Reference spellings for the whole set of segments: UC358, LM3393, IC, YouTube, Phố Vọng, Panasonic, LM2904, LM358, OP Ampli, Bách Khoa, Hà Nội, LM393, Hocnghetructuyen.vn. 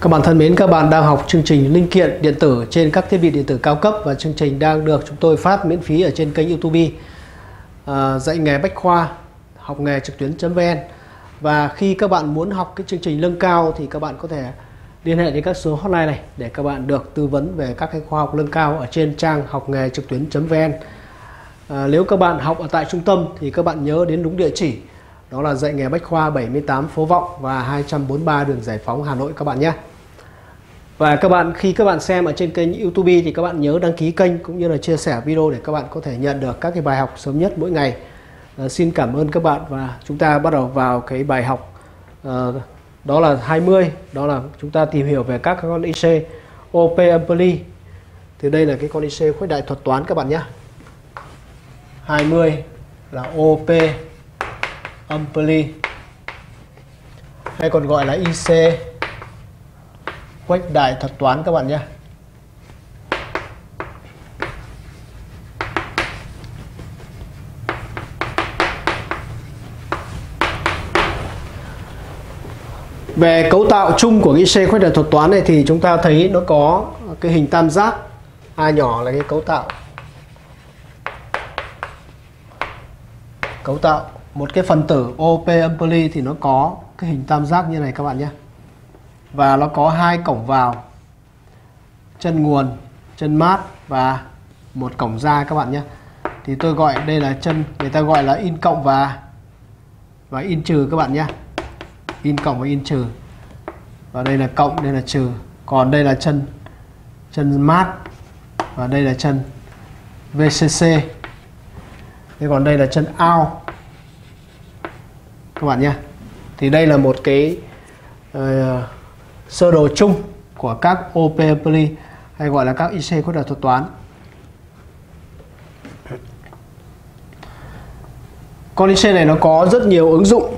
Các bạn thân mến, các bạn đang học chương trình linh kiện điện tử trên các thiết bị điện tử cao cấp, và chương trình đang được chúng tôi phát miễn phí ở trên kênh YouTube dạy nghề Bách Khoa, học nghề trực tuyến.vn. Và khi các bạn muốn học cái chương trình nâng cao thì các bạn có thể liên hệ đến các số hotline này để các bạn được tư vấn về các cái khóa học nâng cao ở trên trang học nghề trực tuyến.vn. Nếu các bạn học ở tại trung tâm thì các bạn nhớ đến đúng địa chỉ, đó là dạy nghề Bách Khoa 78 Phố Vọng và 243 đường Giải Phóng, Hà Nội các bạn nhé. Và các bạn, khi các bạn xem ở trên kênh YouTube thì các bạn nhớ đăng ký kênh cũng như là chia sẻ video để các bạn có thể nhận được các cái bài học sớm nhất mỗi ngày. Xin cảm ơn các bạn, và chúng ta bắt đầu vào cái bài học đó là 20, đó là chúng ta tìm hiểu về các con IC OP Ampli. Thì đây là cái con IC khuếch đại thuật toán các bạn nhé. 20 là OP Ampli, hay còn gọi là IC khuếch đại thuật toán các bạn nhé. Về cấu tạo chung của IC khuếch đại thuật toán này thì chúng ta thấy nó có cái hình tam giác. A nhỏ là cái cấu tạo một cái phần tử OP Ampli thì nó có cái hình tam giác như này các bạn nhé. Và nó có hai cổng vào, chân nguồn, chân mát và một cổng ra các bạn nhé. Thì tôi gọi đây là chân, người ta gọi là in cộng và in trừ các bạn nhé. In cộng và in trừ. Và đây là cộng, đây là trừ. Còn đây là chân mát và đây là chân VCC. Thế còn đây là chân out các bạn nhé. Thì đây là một cái sơ đồ chung của các OP Ampli hay gọi là các IC khuếch đại thuật toán. Con IC này nó có rất nhiều ứng dụng.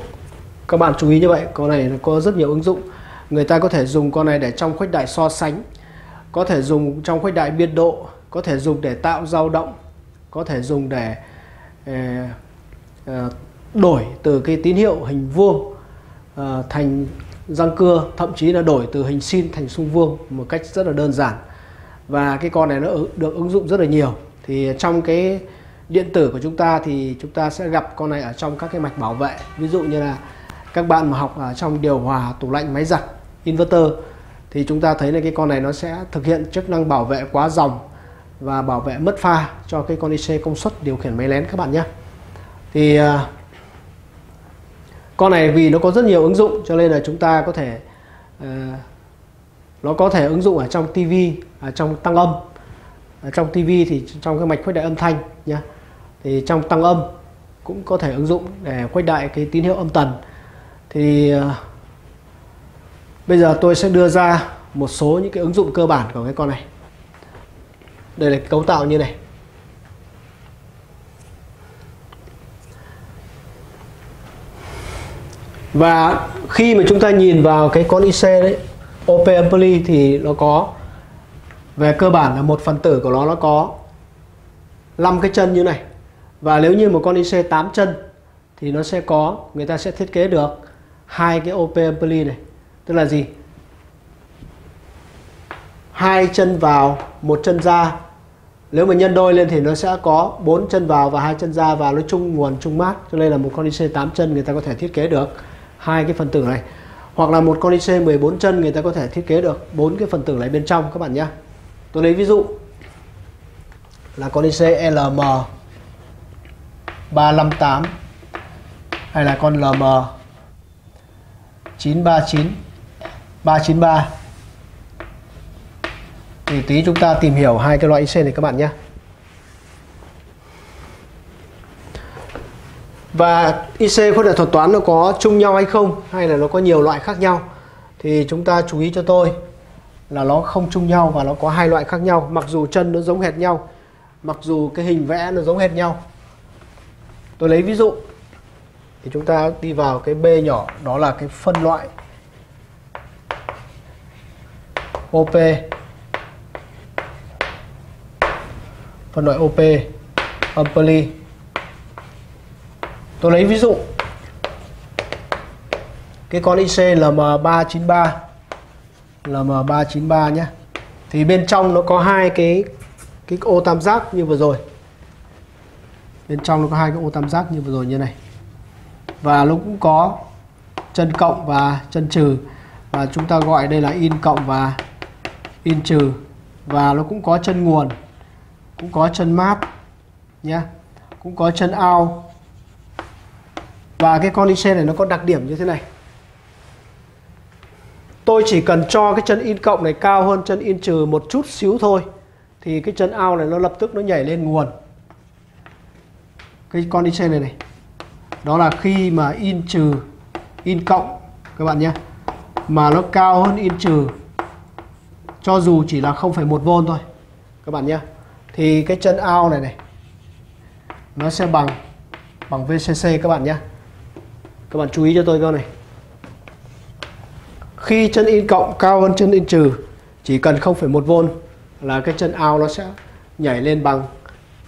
Các bạn chú ý như vậy, con này nó có rất nhiều ứng dụng. Người ta có thể dùng con này để trong khuếch đại so sánh, có thể dùng trong khuếch đại biên độ, có thể dùng để tạo dao động, có thể dùng để đổi từ cái tín hiệu hình vuông thành răng cưa, thậm chí là đổi từ hình sin thành xung vuông một cách rất là đơn giản. Và cái con này nó được ứng dụng rất là nhiều. Thì trong cái điện tử của chúng ta thì chúng ta sẽ gặp con này ở trong các cái mạch bảo vệ. Ví dụ như là các bạn mà học ở trong điều hòa, tủ lạnh, máy giặt, inverter thì chúng ta thấy là cái con này nó sẽ thực hiện chức năng bảo vệ quá dòng và bảo vệ mất pha cho cái con IC công suất điều khiển máy lén các bạn nhé. Thì con này vì nó có rất nhiều ứng dụng cho nên là chúng ta có thể nó có thể ứng dụng ở trong tivi, ở trong tăng âm. Ở trong tivi thì trong cái mạch khuếch đại âm thanh nhé. Thì trong tăng âm cũng có thể ứng dụng để khuếch đại cái tín hiệu âm tần. Thì bây giờ tôi sẽ đưa ra một số những cái ứng dụng cơ bản của cái con này. Đây là cái cấu tạo như này. Và khi mà chúng ta nhìn vào cái con IC đấy, OP Ampli, thì nó có về cơ bản là một phần tử của nó có 5 cái chân như này. Và nếu như một con IC 8 chân thì nó sẽ có, người ta sẽ thiết kế được 2 cái OP Ampli này. Tức là gì? 2 chân vào, 1 chân ra. Nếu mà nhân đôi lên thì nó sẽ có 4 chân vào và 2 chân ra, và nó chung nguồn chung mát. Cho nên là một con IC 8 chân người ta có thể thiết kế được 2 cái phần tử này. Hoặc là một con IC 14 chân người ta có thể thiết kế được 4 cái phần tử này bên trong các bạn nhé. Tôi lấy ví dụ là con IC LM358 hay là con LM393. Thì tí chúng ta tìm hiểu hai cái loại IC này các bạn nhé. Và IC khuếch đại thuật toán nó có chung nhau hay không, hay là nó có nhiều loại khác nhau? Thì chúng ta chú ý cho tôi là nó không chung nhau và nó có hai loại khác nhau. Mặc dù chân nó giống hệt nhau, mặc dù cái hình vẽ nó giống hệt nhau. Tôi lấy ví dụ thì chúng ta đi vào cái B nhỏ, đó là cái phân loại OP. Phân loại OP Ampli. Tôi lấy ví dụ cái con IC LM393 LM393 nhé. Thì bên trong nó có hai cái ô tam giác như vừa rồi. Bên trong nó có hai cái ô tam giác như vừa rồi như này. Và nó cũng có chân cộng và chân trừ, và chúng ta gọi đây là in cộng và in trừ. Và nó cũng có chân nguồn, cũng có chân mát nhé, cũng có chân out. Và cái con IC này nó có đặc điểm như thế này. Tôi chỉ cần cho cái chân in cộng này cao hơn chân in trừ một chút xíu thôi, thì cái chân out này nó lập tức nó nhảy lên nguồn. Cái con IC này này, đó là khi mà in trừ, in cộng các bạn nhé, mà nó cao hơn in trừ, cho dù chỉ là 0,1V thôi các bạn nhé, thì cái chân out này này nó sẽ bằng VCC các bạn nhé. Các bạn chú ý cho tôi câu này. Khi chân in cộng cao hơn chân in trừ, chỉ cần 0,1V là cái chân out nó sẽ nhảy lên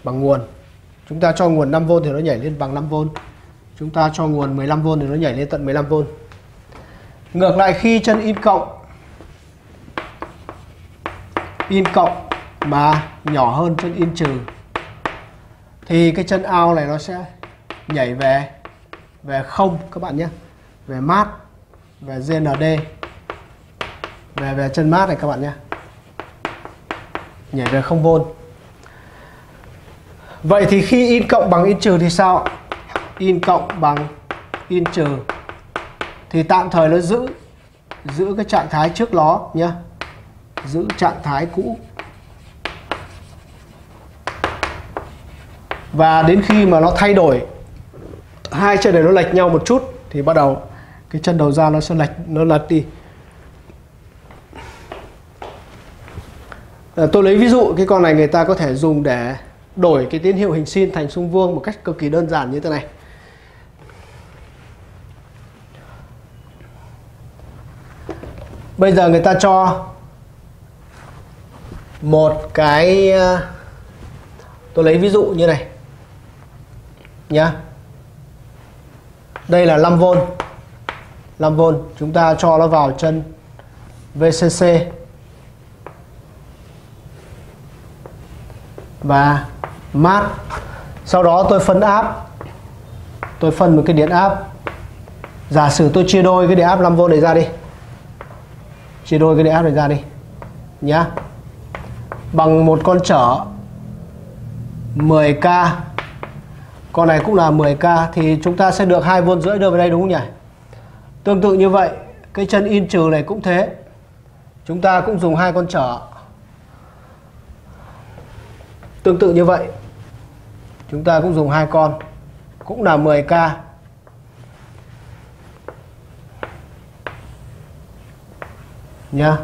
bằng nguồn. Chúng ta cho nguồn 5V thì nó nhảy lên bằng 5V. Chúng ta cho nguồn 15V thì nó nhảy lên tận 15V. Ngược lại, khi chân in cộng mà nhỏ hơn chân in trừ, thì cái chân out này nó sẽ nhảy về 0 các bạn nhé, về mát, về GND, về chân mát này các bạn nhé, nhảy về 0V. Vậy thì khi in cộng bằng in trừ thì sao? In cộng bằng in trừ thì tạm thời nó giữ cái trạng thái trước nó nhé, giữ trạng thái cũ. Và đến khi mà nó thay đổi, hai chân này nó lệch nhau một chút, thì bắt đầu cái chân đầu ra nó sẽ lệch, nó lật đi. Tôi lấy ví dụ cái con này người ta có thể dùng để đổi cái tín hiệu hình sin thành xung vuông một cách cực kỳ đơn giản như thế này. Bây giờ người ta cho một cái, tôi lấy ví dụ như này nhá. Đây là 5V, chúng ta cho nó vào chân VCC và mát. Sau đó tôi phân áp, tôi phân một cái điện áp. Giả sử tôi chia đôi cái điện áp 5V này ra đi, chia đôi cái điện áp này ra đi nhá, bằng một con trở 10k. Con này cũng là 10k, thì chúng ta sẽ được 2,5V đưa vào đây, đúng không nhỉ? Tương tự như vậy, cái chân in trừ này cũng thế. Chúng ta cũng dùng hai con trở. Tương tự như vậy, chúng ta cũng dùng hai con, cũng là 10k. Nhá.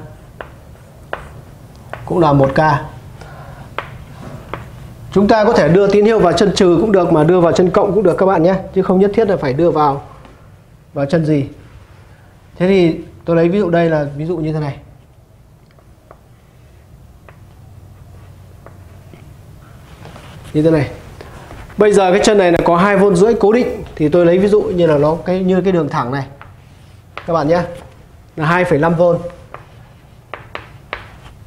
Cũng là 1k. Chúng ta có thể đưa tín hiệu vào chân trừ cũng được, mà đưa vào chân cộng cũng được các bạn nhé, chứ không nhất thiết là phải đưa vào chân gì. Thế thì tôi lấy ví dụ đây là ví dụ như thế này. Như thế này. Bây giờ cái chân này là có 2,5V cố định, thì tôi lấy ví dụ như là nó như cái đường thẳng này các bạn nhé, là 2,5V.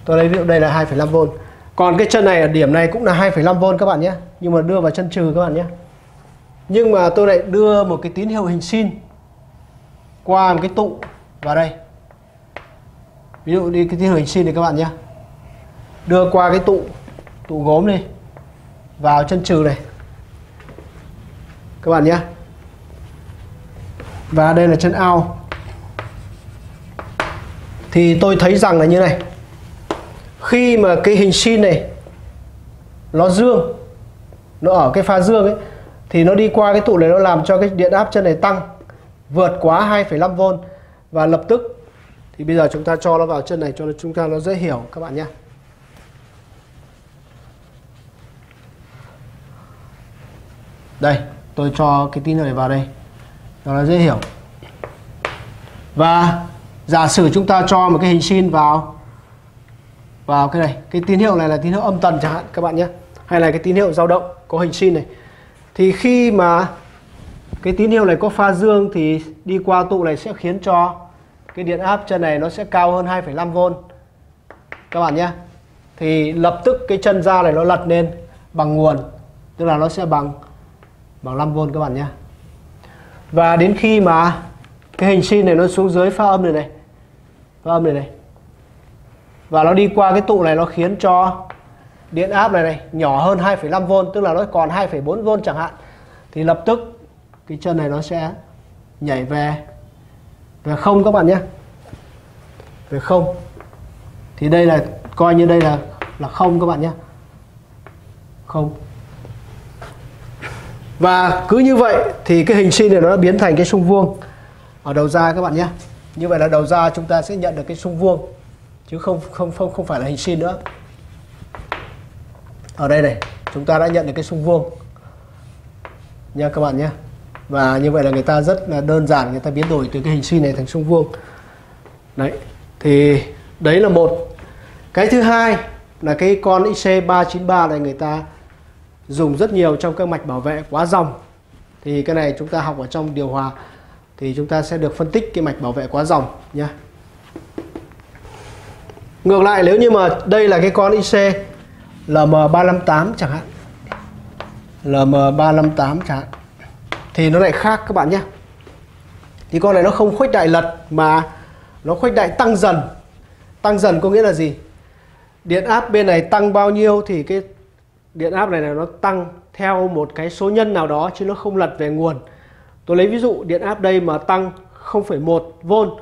Tôi lấy ví dụ đây là 2,5V. Còn cái chân này ở điểm này cũng là 2,5V các bạn nhé, nhưng mà đưa vào chân trừ các bạn nhé. Nhưng mà tôi lại đưa một cái tín hiệu hình sin qua một cái tụ vào đây. Ví dụ đi cái tín hiệu hình sin này các bạn nhé, đưa qua cái tụ gốm đi, vào chân trừ này các bạn nhé. Và đây là chân out. Thì tôi thấy rằng là như này, khi mà cái hình sin này nó dương, nó ở cái pha dương ấy, thì nó đi qua cái tụ này, nó làm cho cái điện áp chân này tăng vượt quá 2,5V. Và lập tức thì bây giờ chúng ta cho nó vào chân này cho chúng ta nó dễ hiểu các bạn nhé. Đây, tôi cho cái tín hiệu này vào đây cho nó dễ hiểu. Và giả sử chúng ta cho một cái hình sin vào cái này, cái tín hiệu này là tín hiệu âm tần chẳng hạn các bạn nhé, hay là cái tín hiệu dao động có hình sin này, thì khi mà cái tín hiệu này có pha dương thì đi qua tụ này sẽ khiến cho cái điện áp chân này nó sẽ cao hơn 2,5V các bạn nhé. Thì lập tức cái chân ra này nó lật lên bằng nguồn, tức là nó sẽ bằng 5V các bạn nhé. Và đến khi mà cái hình sin này nó xuống dưới pha âm này này, pha âm này này, và nó đi qua cái tụ này, nó khiến cho điện áp này này nhỏ hơn 2,5V, tức là nó còn 2,4V chẳng hạn, thì lập tức cái chân này nó sẽ nhảy về không các bạn nhé, về không. Thì đây là coi như đây là không các bạn nhé, không. Và cứ như vậy thì cái hình sin này nó đã biến thành cái xung vuông ở đầu ra các bạn nhé. Như vậy là đầu ra chúng ta sẽ nhận được cái xung vuông, chứ không phải là hình sin nữa. Ở đây này chúng ta đã nhận được cái xung vuông nha các bạn nhé. Và như vậy là người ta rất là đơn giản, người ta biến đổi từ cái hình sin này thành xung vuông. Đấy, thì đấy là một. Cái thứ hai là cái con IC393 này người ta dùng rất nhiều trong các mạch bảo vệ quá dòng. Thì cái này chúng ta học ở trong điều hòa thì chúng ta sẽ được phân tích cái mạch bảo vệ quá dòng nhé. Ngược lại, nếu như mà đây là cái con IC LM358 chẳng hạn, LM358 chẳng hạn, thì nó lại khác các bạn nhé. Thì con này nó không khuếch đại lật mà nó khuếch đại tăng dần. Tăng dần có nghĩa là gì? Điện áp bên này tăng bao nhiêu thì cái điện áp này là nó tăng theo một cái số nhân nào đó, chứ nó không lật về nguồn. Tôi lấy ví dụ điện áp đây mà tăng 0,1V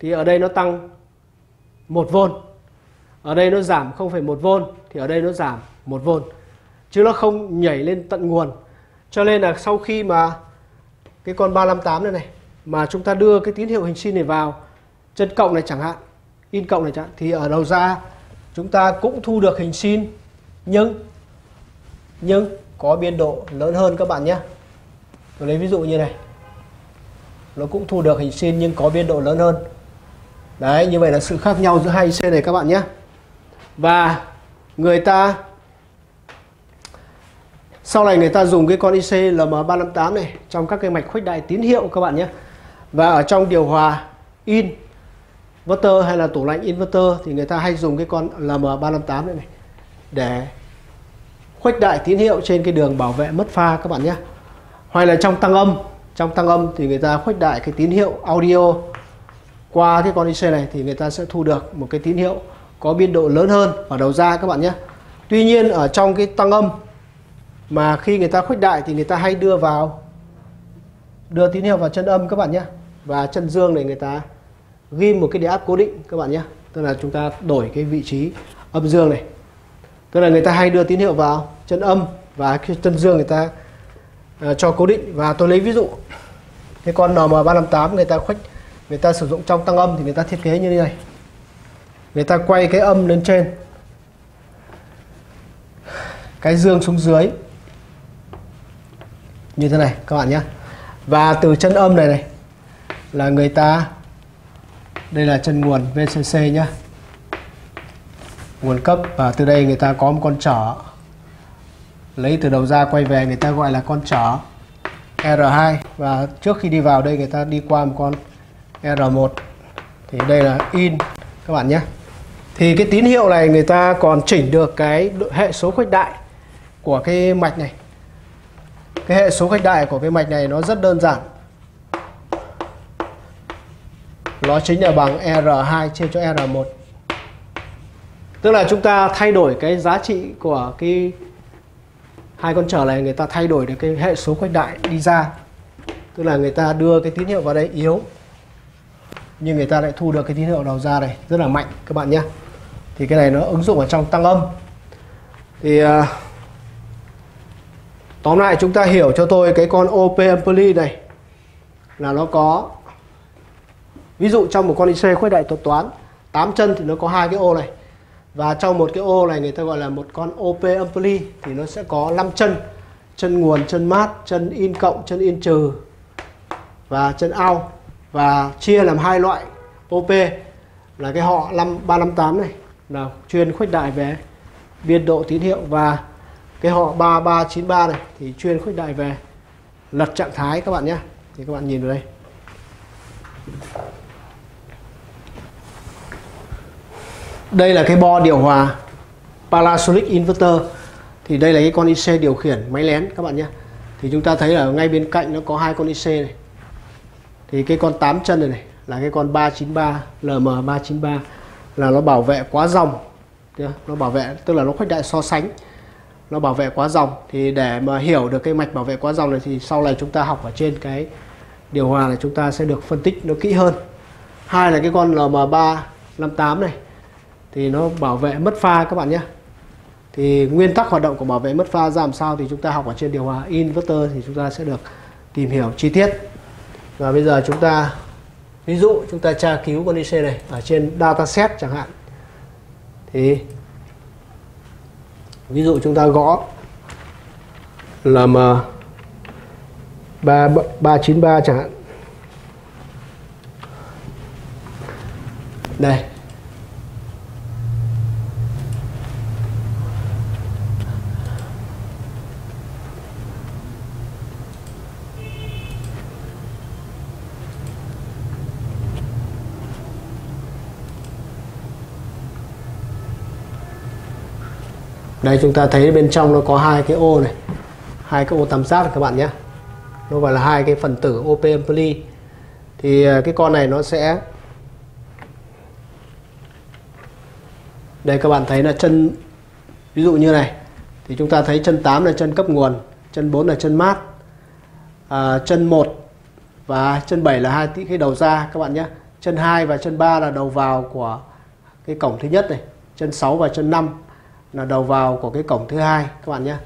thì ở đây nó tăng 1V, ở đây nó giảm 0,1V thì ở đây nó giảm 1V, chứ nó không nhảy lên tận nguồn. Cho nên là sau khi mà cái con 358 này này mà chúng ta đưa cái tín hiệu hình sin này vào chân cộng này chẳng hạn, in cộng này chẳng hạn, thì ở đầu ra chúng ta cũng thu được hình sin nhưng có biên độ lớn hơn các bạn nhé. Tôi lấy ví dụ như này, nó cũng thu được hình sin nhưng có biên độ lớn hơn. Đấy, như vậy là sự khác nhau giữa hai IC này các bạn nhé. Và người ta sau này người ta dùng cái con IC LM358 này trong các cái mạch khuếch đại tín hiệu các bạn nhé. Và ở trong điều hòa inverter hay là tủ lạnh inverter thì người ta hay dùng cái con LM358 này để khuếch đại tín hiệu trên cái đường bảo vệ mất pha các bạn nhé. Hoặc là trong tăng âm thì người ta khuếch đại cái tín hiệu audio qua cái con IC này, thì người ta sẽ thu được một cái tín hiệu có biên độ lớn hơn ở đầu ra các bạn nhé. Tuy nhiên ở trong cái tăng âm mà khi người ta khuếch đại thì người ta hay đưa tín hiệu vào chân âm các bạn nhé. Và chân dương này người ta ghim một cái điện áp cố định các bạn nhé. Tức là chúng ta đổi cái vị trí âm dương này. Tức là người ta hay đưa tín hiệu vào chân âm và cái chân dương người ta cho cố định. Và tôi lấy ví dụ cái con NM358 người ta sử dụng trong tăng âm thì người ta thiết kế như thế này. Người ta quay cái âm lên trên, cái dương xuống dưới như thế này các bạn nhé. Và từ chân âm này này là người ta, đây là chân nguồn VCC nhá, nguồn cấp, và từ đây người ta có một con trở lấy từ đầu ra quay về, người ta gọi là con trở R2. Và trước khi đi vào đây người ta đi qua một con R1, thì đây là in các bạn nhé. Thì cái tín hiệu này người ta còn chỉnh được cái hệ số khuếch đại của cái mạch này. Cái hệ số khuếch đại của cái mạch này nó rất đơn giản, nó chính là bằng R2 chia cho R1. Tức là chúng ta thay đổi cái giá trị của cái hai con trở này, người ta thay đổi được cái hệ số khuếch đại đi ra. Tức là người ta đưa cái tín hiệu vào đây yếu, nhưng người ta lại thu được cái tín hiệu đầu ra này rất là mạnh các bạn nhé. Thì cái này nó ứng dụng ở trong tăng âm. Thì tóm lại chúng ta hiểu cho tôi cái con OP Ampli này là nó có, ví dụ trong một con IC khuếch đại thuật toán 8 chân thì nó có hai cái ô này, và trong một cái ô này người ta gọi là một con OP Ampli thì nó sẽ có 5 chân: chân nguồn, chân mát, chân in cộng, chân in trừ và chân out. Và chia làm hai loại OP, là cái họ 358 này là chuyên khuếch đại về biên độ tín hiệu, và cái họ 3393 này thì chuyên khuếch đại về lật trạng thái các bạn nhé. Thì các bạn nhìn vào đây. Đây là cái bo điều hòa Panasonic Inverter. Thì đây là cái con IC điều khiển máy lén các bạn nhé. Thì chúng ta thấy là ngay bên cạnh nó có hai con IC này. Thì cái con 8 chân này, là cái con 393 LM393 là nó bảo vệ quá dòng. Nó bảo vệ tức là nó khuếch đại so sánh. Nó bảo vệ quá dòng. Thì để mà hiểu được cái mạch bảo vệ quá dòng này thì sau này chúng ta học ở trên cái điều hòa này chúng ta sẽ được phân tích nó kỹ hơn. Hai là cái con LM358 này thì nó bảo vệ mất pha các bạn nhé. Thì nguyên tắc hoạt động của bảo vệ mất pha ra làm sao thì chúng ta học ở trên điều hòa inverter thì chúng ta sẽ được tìm hiểu chi tiết. Và bây giờ chúng ta ví dụ chúng ta tra cứu con IC này ở trên dataset chẳng hạn. Thì ví dụ chúng ta gõ LM393 chẳng hạn. Đây. Đây chúng ta thấy bên trong nó có hai cái ô này, hai cái ô tam giác các bạn nhé. Nó gọi là hai cái phần tử OP ampli. Thì cái con này nó sẽ, đây các bạn thấy là chân, ví dụ như này thì chúng ta thấy chân 8 là chân cấp nguồn, chân 4 là chân mát, chân 1 và chân 7 là hai cái đầu ra các bạn nhé. Chân 2 và chân 3 là đầu vào của cái cổng thứ nhất này, chân 6 và chân 5 là đầu vào của cái cổng thứ hai các bạn nhé.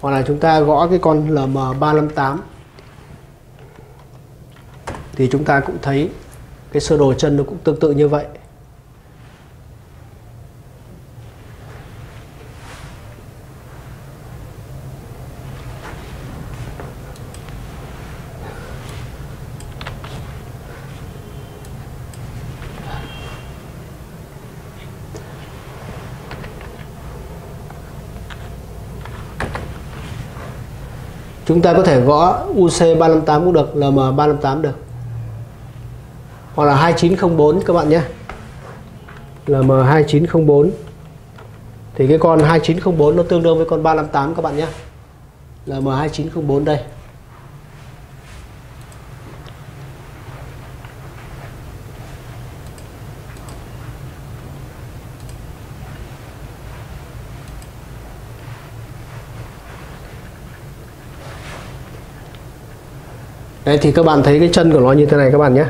Hoặc là chúng ta gõ cái con LM358 thì chúng ta cũng thấy cái sơ đồ chân nó cũng tương tự như vậy. Chúng ta có thể gõ UC358 cũng được, LM358 được. Hoặc là 2904 các bạn nhé. LM2904. Thì cái con 2904 nó tương đương với con 358 các bạn nhé. LM2904 đây. Đấy, thì các bạn thấy cái chân của nó như thế này các bạn nhé.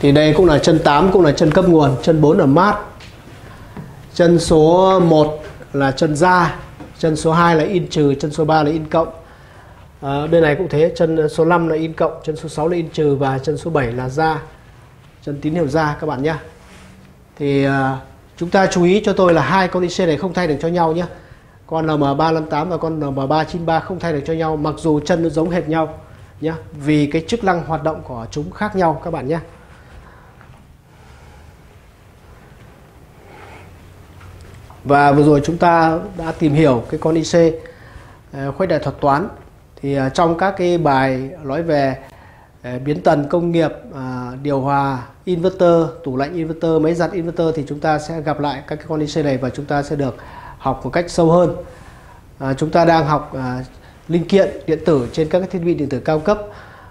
Thì đây cũng là chân 8, cũng là chân cấp nguồn, chân 4 là mát, chân số 1 là chân ra, chân số 2 là in trừ, chân số 3 là in cộng. Bên này cũng thế, chân số 5 là in cộng, chân số 6 là in trừ và chân số 7 là ra, chân tín hiệu ra các bạn nhé. Thì chúng ta chú ý cho tôi là hai con IC này không thay được cho nhau nhé. Con LM358 và con LM393 không thay được cho nhau mặc dù chân nó giống hệt nhau nhé, vì cái chức năng hoạt động của chúng khác nhau các bạn nhé. Và vừa rồi chúng ta đã tìm hiểu cái con IC khuếch đại thuật toán. Thì trong các cái bài nói về biến tần công nghiệp, điều hòa inverter, tủ lạnh inverter, máy giặt inverter thì chúng ta sẽ gặp lại các cái con IC này và chúng ta sẽ được học một cách sâu hơn. Chúng ta đang học linh kiện điện tử trên các thiết bị điện tử cao cấp.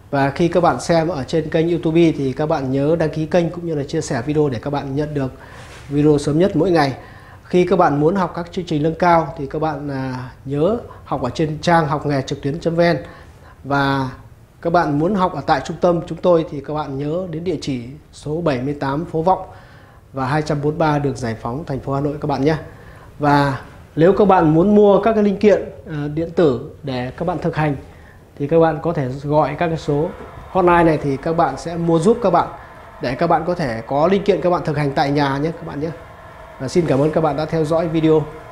Và khi các bạn xem ở trên kênh YouTube thì các bạn nhớ đăng ký kênh cũng như là chia sẻ video để các bạn nhận được video sớm nhất mỗi ngày. Khi các bạn muốn học các chương trình nâng cao thì các bạn nhớ học ở trên trang học nghề trực tuyến.vn. Và các bạn muốn học ở tại trung tâm chúng tôi thì các bạn nhớ đến địa chỉ số 78 Phố Vọng và 243 đường Giải Phóng, thành phố Hà Nội các bạn nhé. Và nếu các bạn muốn mua các cái linh kiện điện tử để các bạn thực hành thì các bạn có thể gọi các cái số hotline này thì các bạn sẽ mua giúp các bạn để các bạn có thể có linh kiện các bạn thực hành tại nhà nhé các bạn nhé. Và xin cảm ơn các bạn đã theo dõi video.